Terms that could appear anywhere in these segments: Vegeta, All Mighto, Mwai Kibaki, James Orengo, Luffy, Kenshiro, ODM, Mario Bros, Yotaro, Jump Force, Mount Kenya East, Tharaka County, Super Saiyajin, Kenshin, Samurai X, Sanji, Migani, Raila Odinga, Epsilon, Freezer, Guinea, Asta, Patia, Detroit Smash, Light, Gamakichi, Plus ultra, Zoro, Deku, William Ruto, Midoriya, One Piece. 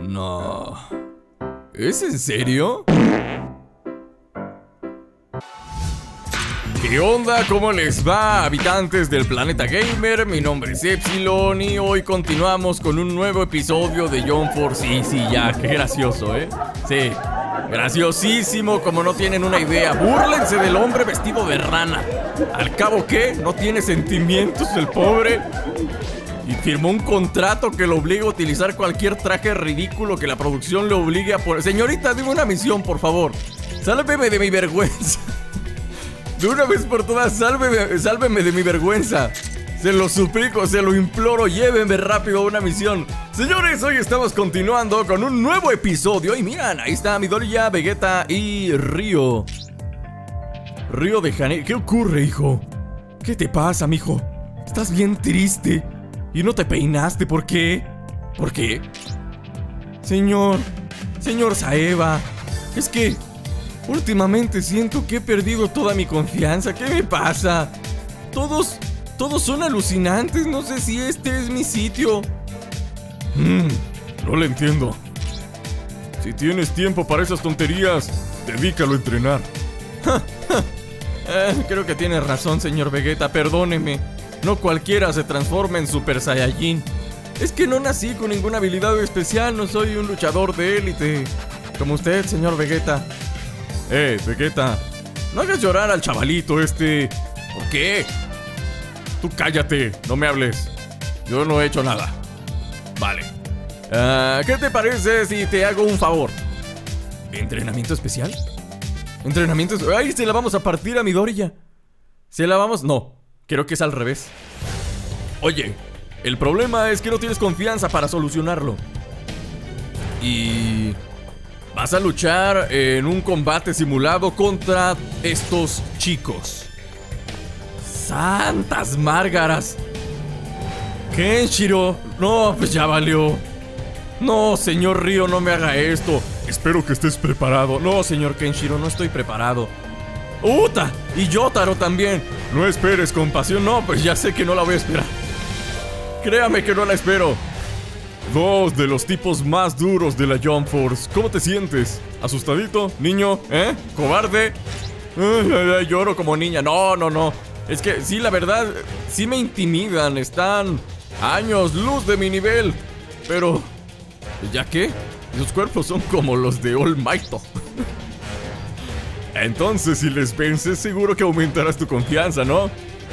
No. ¿Es en serio? ¿Qué onda? ¿Cómo les va, habitantes del planeta gamer? Mi nombre es Epsilon y hoy continuamos con un nuevo episodio de Jump Force. Sí, ya, qué gracioso, ¿eh? Sí, graciosísimo, como no tienen una idea. Búrlense del hombre vestido de rana. Al cabo, ¿qué? ¿No tiene sentimientos el pobre? Y firmó un contrato que lo obliga a utilizar cualquier traje ridículo que la producción le obligue a poner. Señorita, dime una misión, por favor. Sálveme de mi vergüenza. De una vez por todas, sálveme de mi vergüenza. Se lo suplico, se lo imploro, llévenme rápido a una misión. Señores, hoy estamos continuando con un nuevo episodio. Y miran, ahí está Midoriya, Vegeta y Río. Río de Janeiro. ¿Qué ocurre, hijo? ¿Qué te pasa, mijo? Estás bien triste. Y no te peinaste, ¿por qué? ¿Por qué? Señor Saeba, es que últimamente siento que he perdido toda mi confianza. ¿Qué me pasa? Todos son alucinantes. No sé si este es mi sitio. No lo entiendo. Si tienes tiempo para esas tonterías, dedícalo a entrenar. Creo que tienes razón, señor Vegeta. Perdóneme. No cualquiera se transforma en Super Saiyajin. Es que no nací con ninguna habilidad especial. No soy un luchador de élite como usted, señor Vegeta. Vegeta, no hagas llorar al chavalito este. ¿Por qué? Tú cállate, no me hables. Yo no he hecho nada. Vale. ¿Qué te parece si te hago un favor? ¿Entrenamiento especial? ¿Entrenamiento? ¡Ay, se la vamos a partir a Midoriya! ¿Se la vamos? No, creo que es al revés. Oye, el problema es que no tienes confianza para solucionarlo. Y... vas a luchar en un combate simulado contra estos chicos. ¡Santas Márgaras! ¡Kenshiro! No, pues ya valió. No, señor Río, no me haga esto. Espero que estés preparado. No, señor Kenshiro, no estoy preparado. ¡Uta! Y Yotaro también. No esperes compasión. No, pues ya sé que no la voy a esperar. Créame que no la espero. Dos de los tipos más duros de la Jump Force. ¿Cómo te sientes? ¿Asustadito? ¿Niño? ¿Eh? ¿Cobarde? Lloro como niña. No. Es que sí, la verdad, sí me intimidan. Están años luz de mi nivel. Pero, ¿ya qué? Los cuerpos son como los de All Mighto. Entonces, si les vences, seguro que aumentarás tu confianza, ¿no?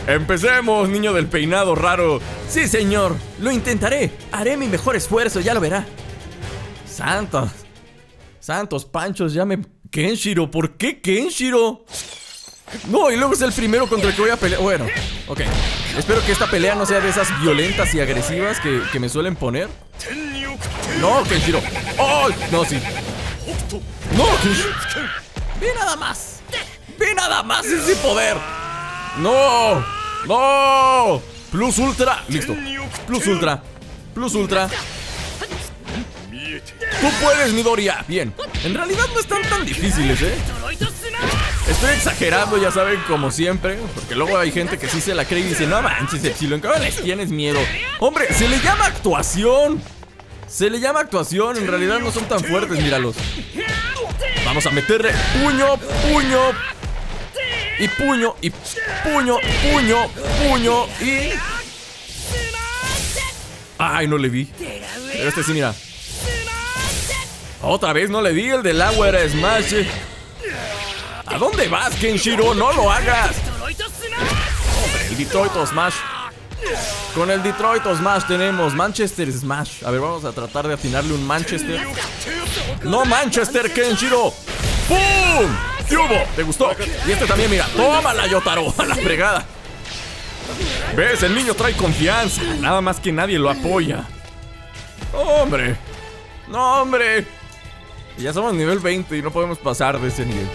¡Empecemos, niño del peinado raro! ¡Sí, señor! ¡Lo intentaré! ¡Haré mi mejor esfuerzo! ¡Ya lo verá! ¡Santos panchos! ¡Ya me... ¡Kenshiro! ¿Por qué Kenshiro? ¡No! Y luego es el primero contra el que voy a pelear. Bueno, ok. Espero que esta pelea no sea de esas violentas y agresivas que me suelen poner. ¡No, Kenshiro! ¡Oh! ¡No, sí! ¡No, Kenshiro! ¡Ve nada más! ¡Ve nada más ese poder! ¡No! ¡No! ¡Plus ultra! Listo. ¡Plus ultra! ¡Plus ultra! ¡Tú puedes, Midoriya! Bien. En realidad no están tan difíciles, ¿eh? Estoy exagerando, ya saben, como siempre. Porque luego hay gente que sí se la cree y dice: no manches, Epsilon, ¿cómo les tienes miedo? ¡Hombre! ¡Se le llama actuación! ¡Se le llama actuación! En realidad no son tan fuertes, míralos. Vamos a meterle puño, puño, y puño, y puño, puño, puño, y... ¡ay, no le di! Pero este sí, mira. Otra vez no le di, el del agua era Smash. ¿A dónde vas, Kenshiro? ¡No lo hagas! Hombre, el Detroit Smash. Con el Detroit Smash tenemos Manchester Smash. A ver, vamos a tratar de atinarle un Manchester. ¡No, Manchester, Kenshiro! ¡Pum! ¿Qué hubo? ¿Te gustó? Y este también, mira. ¡Tómala, Yotaro! ¡A la fregada! ¿Ves? El niño trae confianza. Nada más que nadie lo apoya. ¡Hombre! ¡No, hombre! Ya somos nivel 20 y no podemos pasar de ese nivel.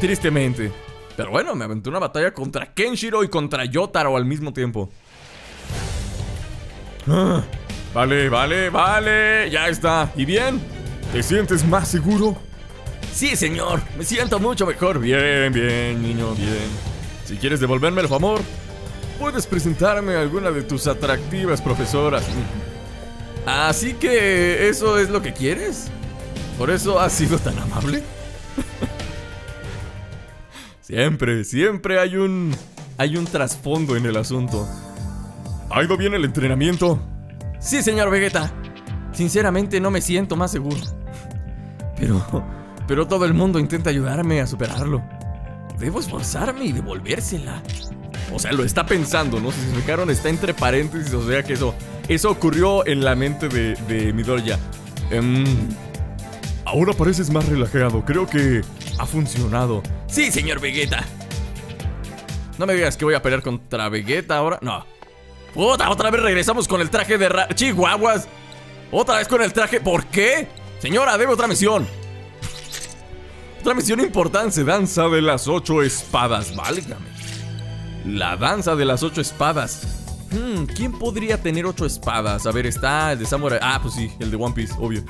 Tristemente. Pero bueno, me aventé una batalla contra Kenshiro y contra Yotaro al mismo tiempo. Vale. Ya está. ¿Y bien? ¿Te sientes más seguro? Sí, señor, me siento mucho mejor. Bien, niño, bien. Si quieres devolverme el favor, puedes presentarme a alguna de tus atractivas profesoras. Así que eso es lo que quieres. Por eso has sido tan amable. Siempre hay un trasfondo en el asunto. ¿Ha ido bien el entrenamiento? Sí, señor Vegeta. Sinceramente no me siento más seguro. Pero todo el mundo intenta ayudarme a superarlo. Debo esforzarme y devolvérsela. O sea, lo está pensando, ¿no? Si se fijaron, está entre paréntesis. O sea que eso ocurrió en la mente de Midoriya. Ahora pareces más relajado. Creo que ha funcionado. Sí, señor Vegeta. No me digas que voy a pelear contra Vegeta ahora. No. Puta, otra vez regresamos con el traje de Chihuahuas. Otra vez con el traje. ¿Por qué? Señora, debo otra misión. Otra misión importante. Danza de las 8 espadas. Válgame. La danza de las 8 espadas. ¿Quién podría tener 8 espadas? A ver, está el de Samurai. Ah, pues sí, el de One Piece, obvio.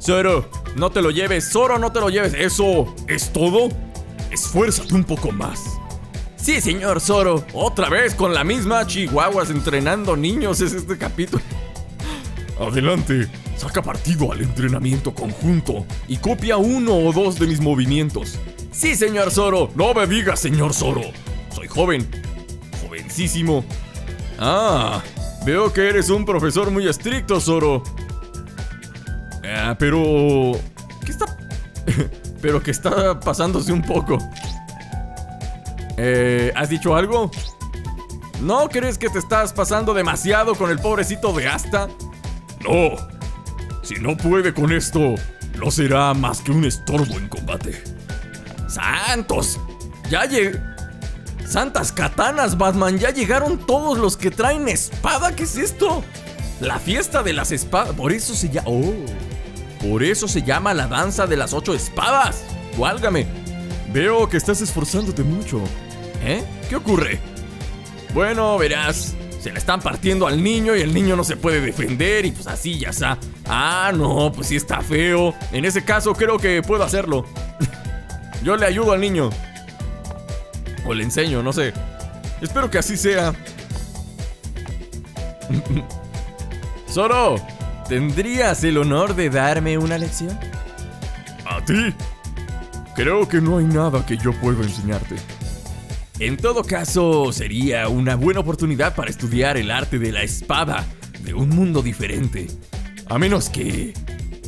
Zoro, no te lo lleves. Zoro, no te lo lleves. ¿Eso es todo? Esfuérzate un poco más. Sí, señor Zoro. Otra vez con la misma Chihuahuas entrenando niños. Es este capítulo. Adelante. Saca partido al entrenamiento conjunto y copia uno o dos de mis movimientos. Sí, señor Zoro. No me digas, señor Zoro. Soy joven. Jovencísimo. Ah, veo que eres un profesor muy estricto, Zoro. Pero... ¿qué está...? Pero que está pasándose un poco. ¿Has dicho algo? ¿No crees que te estás pasando demasiado con el pobrecito de Asta? No. Si no puede con esto, no será más que un estorbo en combate. ¡Santos! Ya llegué... ¡Santas katanas, Batman! ¡Ya llegaron todos los que traen espada! ¿Qué es esto? La fiesta de las espadas. Por eso se llama... ¡Oh! Por eso se llama la danza de las 8 espadas. ¡Válgame! Veo que estás esforzándote mucho. ¿Eh? ¿Qué ocurre? Bueno, verás. Se la están partiendo al niño y el niño no se puede defender y pues así ya está. Ah, no, pues sí está feo. En ese caso creo que puedo hacerlo. Yo le ayudo al niño. O le enseño, no sé. Espero que así sea. Zoro, ¿tendrías el honor de darme una lección? ¿A ti? Creo que no hay nada que yo pueda enseñarte. En todo caso, sería una buena oportunidad para estudiar el arte de la espada de un mundo diferente. A menos que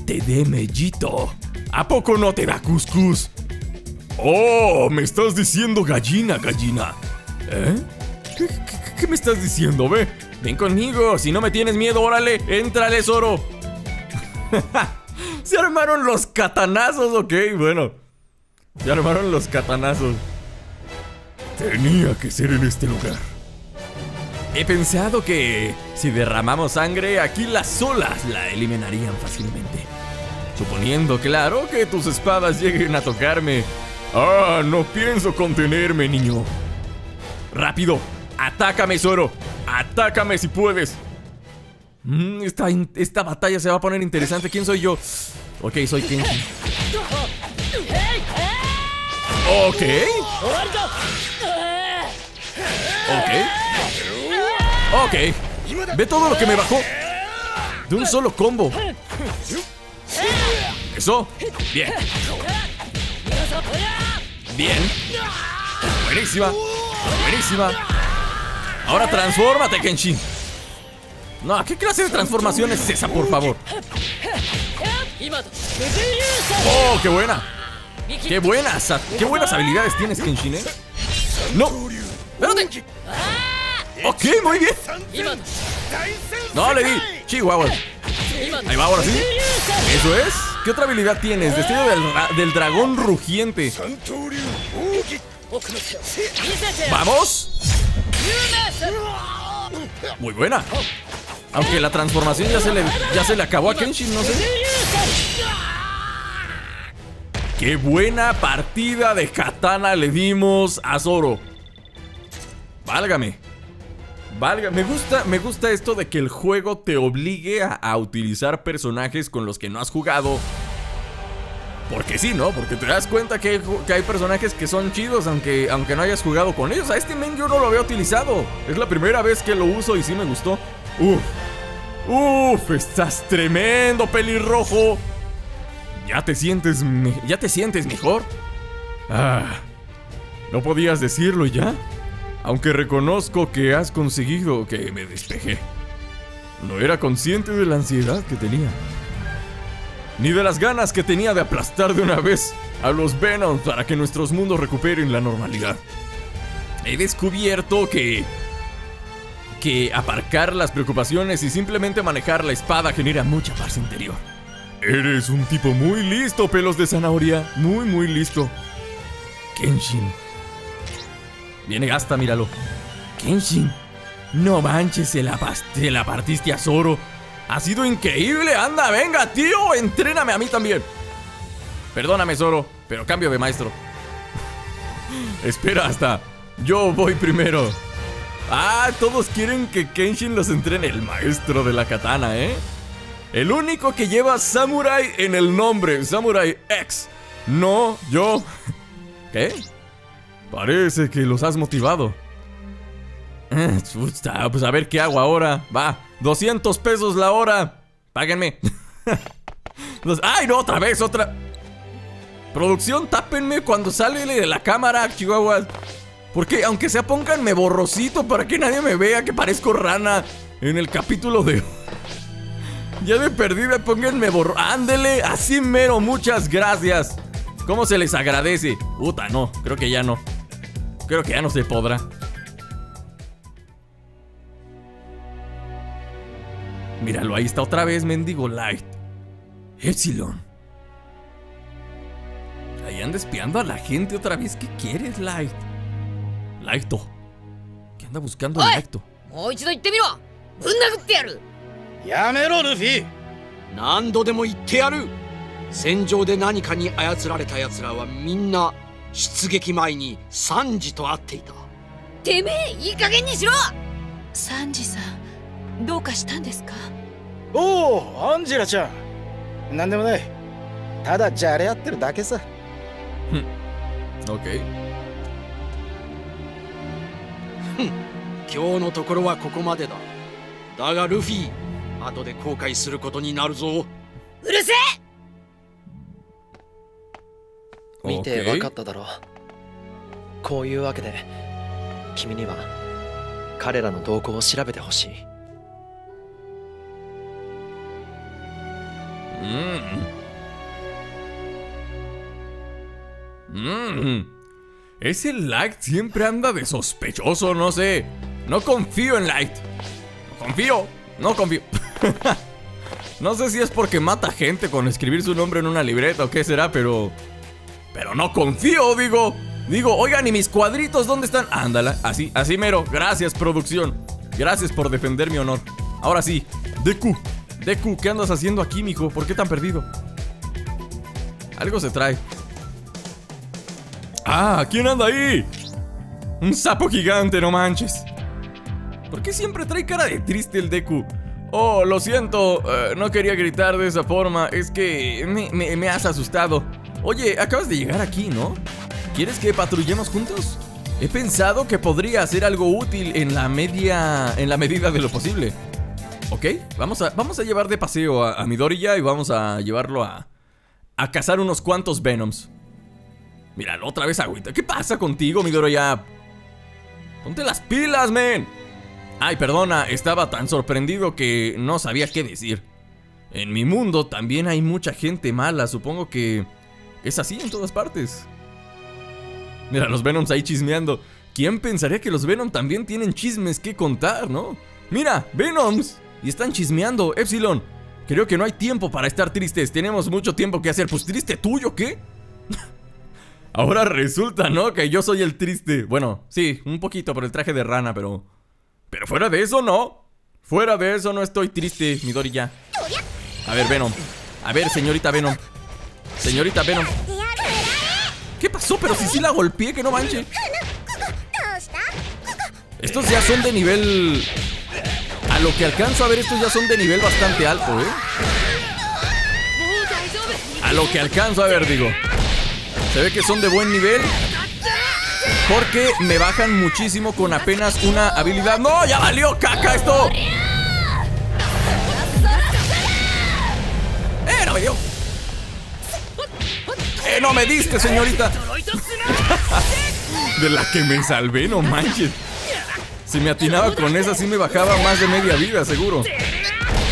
te dé mellito. ¿A poco no te da cuscús? ¡Oh! Me estás diciendo gallina, gallina. ¿Eh? ¿Qué me estás diciendo, ve? Ven conmigo, si no me tienes miedo, órale, éntrale, Zoro. Se armaron los katanazos, ok, bueno. Se armaron los katanazos. Tenía que ser en este lugar. He pensado que si derramamos sangre, aquí las olas la eliminarían fácilmente. Suponiendo, claro, que tus espadas lleguen a tocarme. Ah, no pienso contenerme, niño. Rápido, atácame, Zoro. Atácame si puedes. Esta batalla se va a poner interesante. ¿Quién soy yo? Ok, soy Kenshi. Ok. Ok. Ok. Ve todo lo que me bajó. De un solo combo. Eso. Bien. Bien. Buenísima. Buenísima. Ahora transfórmate, Kenshi. No, ¿qué clase de transformación es esa, por favor? Oh, qué buena. Qué buenas habilidades tienes, Kenshi, ¿eh? No. Espérate. Ok, muy bien. No, le di. Chihuahua. Ahí va, ahora sí. Eso es. ¿Qué otra habilidad tienes? Destello del dragón rugiente. ¡Vamos! Muy buena. Aunque la transformación ya se le acabó a Kenshi, no sé. ¡Qué buena partida de katana le dimos a Zoro! Válgame. Me gusta esto de que el juego te obligue a utilizar personajes con los que no has jugado. Porque sí, ¿no? Porque te das cuenta que hay personajes que son chidos aunque no hayas jugado con ellos. A este men yo no lo había utilizado. Es la primera vez que lo uso y sí me gustó. Uf. ¡Uf! ¡Estás tremendo, pelirrojo! ¿Ya te sientes mejor? Ah, ¿no podías decirlo ya? Aunque reconozco que has conseguido que me despejé. No era consciente de la ansiedad que tenía, ni de las ganas que tenía de aplastar de una vez a los Venoms para que nuestros mundos recuperen la normalidad. He descubierto que aparcar las preocupaciones y simplemente manejar la espada genera mucha paz interior. Eres un tipo muy listo, pelos de zanahoria. Muy, muy listo. Kenshin. Viene Gasta, míralo. Kenshin, no manches, se la partiste a Zoro. Ha sido increíble, anda, venga, tío, entréname a mí también. Perdóname, Zoro, pero cambio de maestro. Espera, hasta yo voy primero. Ah, todos quieren que Kenshin los entrene, el maestro de la katana, ¿eh? El único que lleva Samurai en el nombre, Samurai X. No, yo... ¿Qué? Parece que los has motivado. Pues a ver qué hago ahora. Va, 200 pesos la hora. Páguenme. ¡Ay, no! Otra vez, otra. Producción, tápenme cuando sale de la cámara, chihuahuas. Porque aunque sea, pónganme borrosito para que nadie me vea que parezco rana en el capítulo de... Ya de perdida, pónganme borro. Ándele, así mero, muchas gracias. ¿Cómo se les agradece? Puta, no, creo que ya no. Creo que ya no se podrá. Míralo, ahí está otra vez, mendigo Light. Epsilon. Ahí anda espiando a la gente otra vez. ¿Qué quieres, Light? Lighto. ¿Qué anda buscando Lighto? ¡Yamero, Luffy! ¡Nando demo ittearu! Senjou de nanika ni ayatsurareta yatsura wa minna shitsugeki mai ni Sanji to atteita. ¡Temee, ii kagen ni shiro! Sanji-san. どうかしたんですか? おお、アンジェラちゃん。なんでもない。ただじゃれ合ってるだけさ。Okay. 今日のところはここまでだ。だがルフィ、後で後悔することになるぞ。うるせえ。見て分かっただろう。こういうわけで、君には彼らの動向を調べてほしい。 Ese Light siempre anda de sospechoso, no sé. No confío en Light. No confío. No sé si es porque mata gente con escribir su nombre en una libreta o qué será, pero... Pero no confío, digo. Digo, oigan, ¿y mis cuadritos dónde están? Ándala, así, así mero. Gracias, producción. Gracias por defender mi honor. Ahora sí, Deku. Deku, ¿qué andas haciendo aquí, mijo? ¿Por qué tan perdido? Algo se trae. ¡Ah! ¿Quién anda ahí? Un sapo gigante, no manches. ¿Por qué siempre trae cara de triste el Deku? Oh, lo siento, no quería gritar de esa forma. Es que me has asustado. Oye, acabas de llegar aquí, ¿no? ¿Quieres que patrullemos juntos? He pensado que podría hacer algo útil en la medida de lo posible. Ok, vamos a llevar de paseo a Midoriya y vamos a llevarlo a cazar unos cuantos Venoms. Míralo, otra vez agüita. ¿Qué pasa contigo, Midoriya? Ponte las pilas, men. Ay, perdona, estaba tan sorprendido que no sabía qué decir. En mi mundo también hay mucha gente mala, supongo que es así en todas partes. Mira, los Venoms ahí chismeando. ¿Quién pensaría que los Venoms también tienen chismes que contar, no? Mira, Venoms. Y están chismeando, Epsilon. Creo que no hay tiempo para estar tristes. Tenemos mucho tiempo que hacer. Pues triste tuyo, ¿qué? Ahora resulta, ¿no? Que yo soy el triste. Bueno, sí, un poquito por el traje de rana, pero... Pero fuera de eso, no. Fuera de eso no estoy triste, Midoriya. A ver, Venom. A ver, señorita Venom. Señorita Venom. ¿Qué pasó? Pero si sí la golpeé, que no manche. Estos ya son de nivel... A lo que alcanzo a ver, estos ya son de nivel bastante alto, ¿eh? A lo que alcanzo a ver, digo. Se ve que son de buen nivel. Porque me bajan muchísimo con apenas una habilidad. ¡No! ¡Ya valió caca esto! me dio. No me diste, señorita. De la que me salvé, no manches. Si me atinaba con esa, sí me bajaba más de media vida, seguro.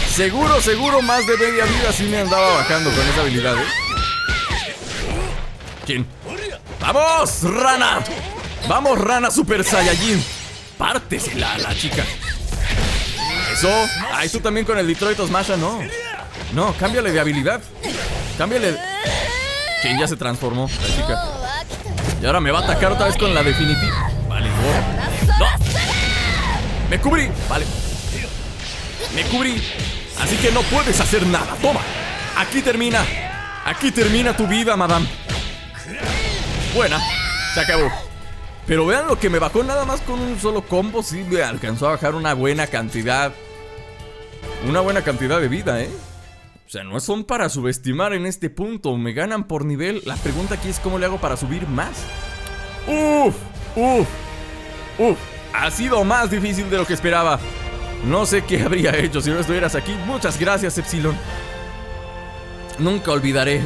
Seguro, más de media vida sí me andaba bajando con esa habilidad, ¿eh? ¿Quién? ¡Vamos, rana! ¡Vamos, rana Super Saiyajin! ¡Pártesela a la chica! Eso. Ahí tú también con el Detroit Smash, no. No, cámbiale de habilidad. Cámbiale. ¿Quién ya se transformó? La chica. Y ahora me va a atacar otra vez con la definitiva. Vale, wow. ¡No! ¡Me cubrí! Vale. Me cubrí. Así que no puedes hacer nada. Toma. Aquí termina. Aquí termina tu vida, madame. Buena. Se acabó. Pero vean lo que me bajó nada más con un solo combo. Sí me alcanzó a bajar una buena cantidad. Una buena cantidad de vida, ¿eh? O sea, no son para subestimar en este punto. Me ganan por nivel. La pregunta aquí es cómo le hago para subir más. Uf. Ha sido más difícil de lo que esperaba. No sé qué habría hecho si no estuvieras aquí. Muchas gracias, Epsilon. Nunca olvidaré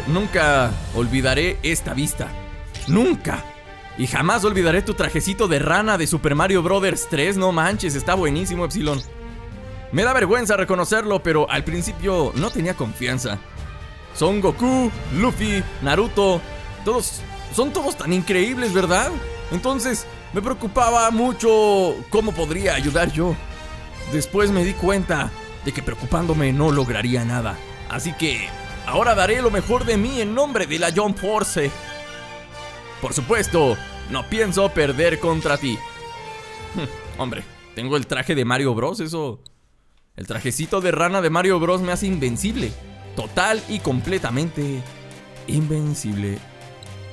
esta vista. Nunca. Y jamás olvidaré tu trajecito de rana de Super Mario Bros. 3. No manches, está buenísimo, Epsilon. Me da vergüenza reconocerlo, pero al principio no tenía confianza. Son Goku, Luffy, Naruto, todos son todos tan increíbles, ¿verdad? Entonces me preocupaba mucho cómo podría ayudar yo. Después me di cuenta de que preocupándome no lograría nada. Así que ahora daré lo mejor de mí en nombre de la Jump Force. Por supuesto, no pienso perder contra ti. Hombre, tengo el traje de Mario Bros, eso. El trajecito de rana de Mario Bros me hace invencible. Total y completamente invencible.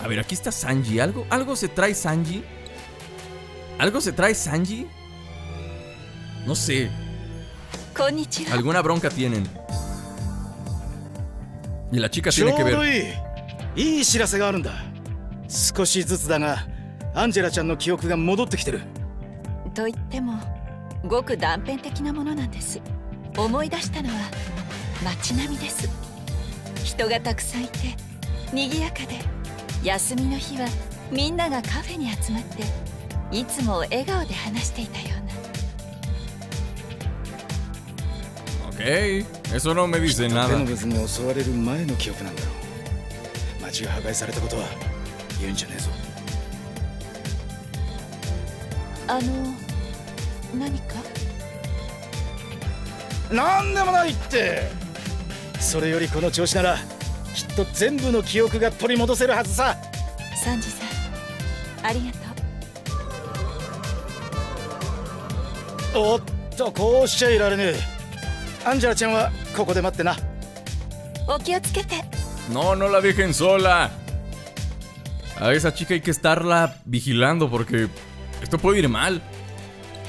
A ver, aquí está Sanji. ¿Algo se trae Sanji? ¿Algo se trae Sanji? No sé. Alguna bronca tienen. Y la chica tiene que ver. Hey, eso no me dice nada. No, no la dejen sola. A esa chica hay que estarla vigilando porque esto puede ir mal.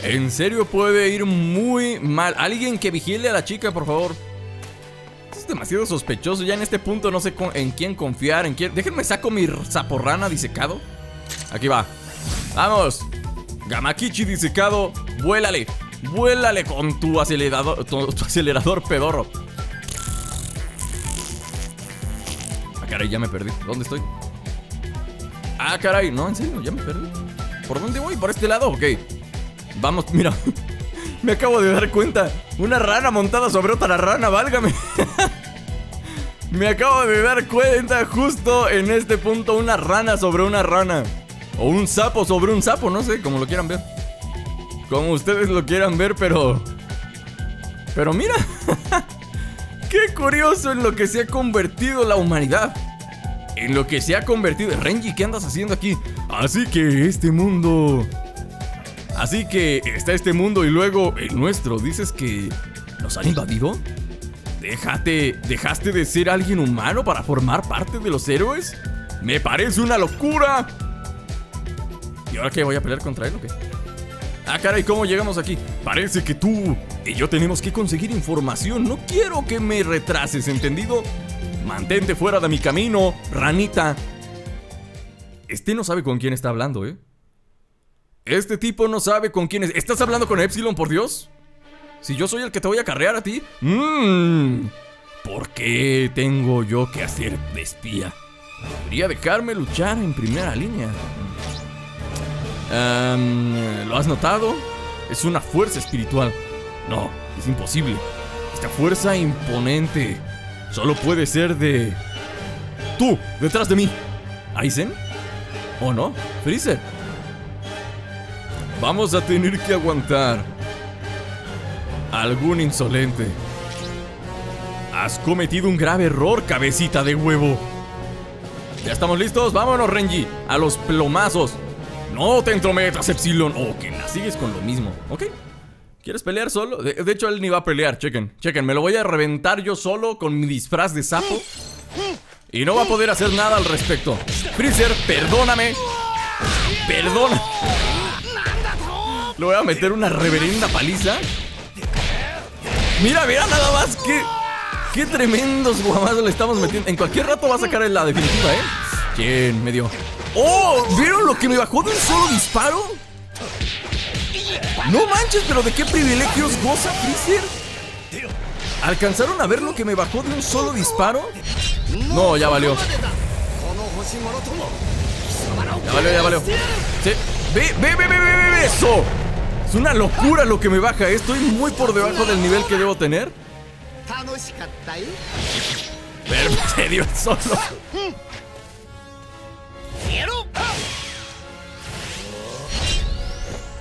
En serio puede ir muy mal. Alguien que vigile a la chica, por favor. Esto es demasiado sospechoso. Ya en este punto no sé en quién confiar. Déjenme saco mi zaporrana disecado. Aquí va. Vamos. Gamakichi disecado. Vuélale. Vuélale con tu acelerador pedorro. Ah, caray, ya me perdí. ¿Dónde estoy? Ah, caray, no, en serio, ya me perdí. ¿Por dónde voy? ¿Por este lado? Ok. Vamos, mira. Me acabo de dar cuenta. Una rana montada sobre otra rana, válgame. Me acabo de dar cuenta justo en este punto. Una rana sobre una rana. O un sapo sobre un sapo, no sé, como lo quieran ver. Como ustedes lo quieran ver, pero mira. Qué curioso en lo que se ha convertido la humanidad. En lo que se ha convertido. Renji, ¿qué andas haciendo aquí? Así que está este mundo y luego el nuestro. ¿Dices que nos han invadido? ¿Dejaste de ser alguien humano para formar parte de los héroes? Me parece una locura. ¿Y ahora qué? ¿Voy a pelear contra él o qué? Ah, caray, ¿cómo llegamos aquí? Parece que tú y yo tenemos que conseguir información. No quiero que me retrases, ¿entendido? Mantente fuera de mi camino, ranita. Este no sabe con quién está hablando, ¿eh? Este tipo no sabe con quién es. ¿Estás hablando con Epsilon, por Dios? Si yo soy el que te voy a carrear a ti. ¿Por qué tengo yo que hacer de espía? Debería dejarme luchar en primera línea. ¿Lo has notado? Es una fuerza espiritual. No, es imposible. Esta fuerza imponente solo puede ser de... ¡Tú! ¡Detrás de mí! ¿Aizen? ¿O no? ¡Freezer! Vamos a tener que aguantar algún insolente. Has cometido un grave error, cabecita de huevo. Ya estamos listos, vámonos, Renji. A los plomazos. No te entrometas, Epsilon. Oh, que la sigues con lo mismo, ¿ok? ¿Quieres pelear solo? De hecho, él ni va a pelear, chequen. Me lo voy a reventar yo solo con mi disfraz de sapo. Y no va a poder hacer nada al respecto. Freezer, perdóname. Perdona. Le voy a meter una reverenda paliza. Mira, mira nada más que... ¡Qué tremendos guamazos le estamos metiendo! En cualquier rato va a sacar la definitiva, ¿eh? ¿Quién me dio? ¡Oh! ¿Vieron lo que me bajó de un solo disparo? ¡No manches! ¿Pero de qué privilegios goza Freezer? ¿Alcanzaron a ver lo que me bajó de un solo disparo? No, ya valió. Ya valió. Sí. ¡Ve! ¡Eso! Es una locura lo que me baja. Estoy muy por debajo del nivel que debo tener. Pero se dio solo.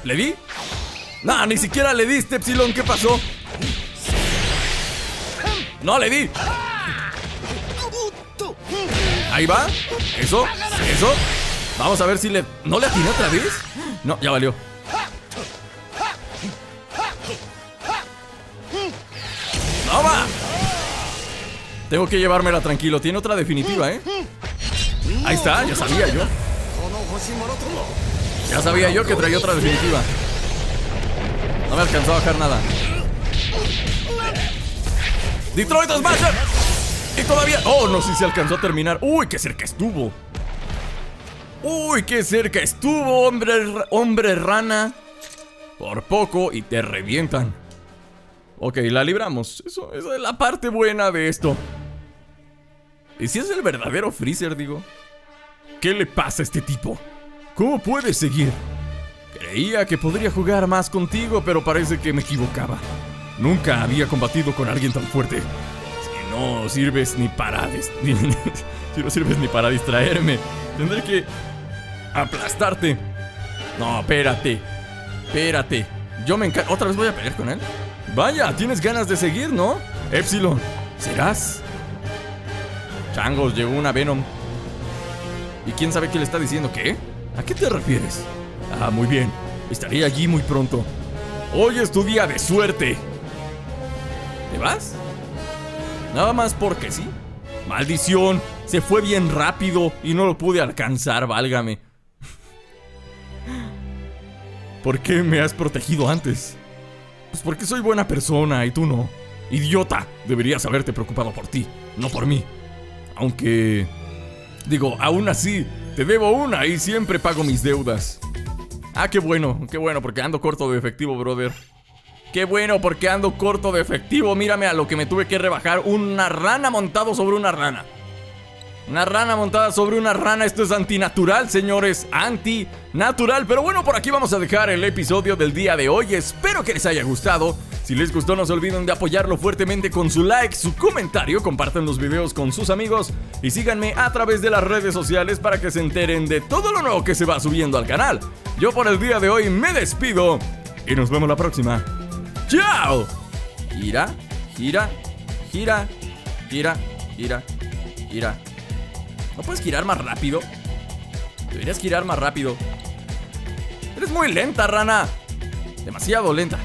¿Le di? No, ni siquiera le diste, Epsilon. ¿Qué pasó? No le di. Ahí va. Eso. Vamos a ver si le... ¿No le atinó otra vez? No, ya valió. ¡Toma! Tengo que llevármela tranquilo. Tiene otra definitiva, ¿eh? Ahí está, ya sabía yo. Ya sabía yo que traía otra definitiva. No me alcanzó a bajar nada. ¡Detroit Smash! Y todavía... ¡Oh, no! Sí se alcanzó a terminar. ¡Uy, qué cerca estuvo! ¡Uy, qué cerca estuvo, hombre rana! Por poco y te revientan. Ok, la libramos. Eso es la parte buena de esto. ¿Y si es el verdadero Freezer, digo? ¿Qué le pasa a este tipo? ¿Cómo puede seguir? Creía que podría jugar más contigo, pero parece que me equivocaba. Nunca había combatido con alguien tan fuerte. Si no sirves ni para... si no sirves ni para distraerme, tendré que aplastarte. No, espérate. Yo me encargo. ¿Otra vez voy a pelear con él? Vaya, tienes ganas de seguir, ¿no? Epsilon, ¿serás? Changos, llegó una Venom. ¿Y quién sabe qué le está diciendo? ¿Qué? ¿A qué te refieres? Ah, muy bien. Estaré allí muy pronto. Hoy es tu día de suerte. ¿Te vas? Nada más porque sí. ¡Maldición! Se fue bien rápido y no lo pude alcanzar, válgame. ¿Por qué me has protegido antes? Pues porque soy buena persona y tú no. ¡Idiota! Deberías haberte preocupado por ti, no por mí. Aunque... digo, aún así, te debo una y siempre pago mis deudas. Ah, qué bueno, porque ando corto de efectivo, brother. Qué bueno, porque ando corto de efectivo. Mírame a lo que me tuve que rebajar. Una rana montado sobre una rana. Una rana montada sobre una rana. Esto es antinatural, señores. Antinatural. Pero bueno, por aquí vamos a dejar el episodio del día de hoy. Espero que les haya gustado. Si les gustó, no se olviden de apoyarlo fuertemente con su like, su comentario. Compartan los videos con sus amigos. Y síganme a través de las redes sociales para que se enteren de todo lo nuevo que se va subiendo al canal. Yo por el día de hoy me despido. Y nos vemos la próxima. ¡Chao! Gira. ¿No puedes girar más rápido? Deberías girar más rápido. Eres muy lenta, rana. Demasiado lenta.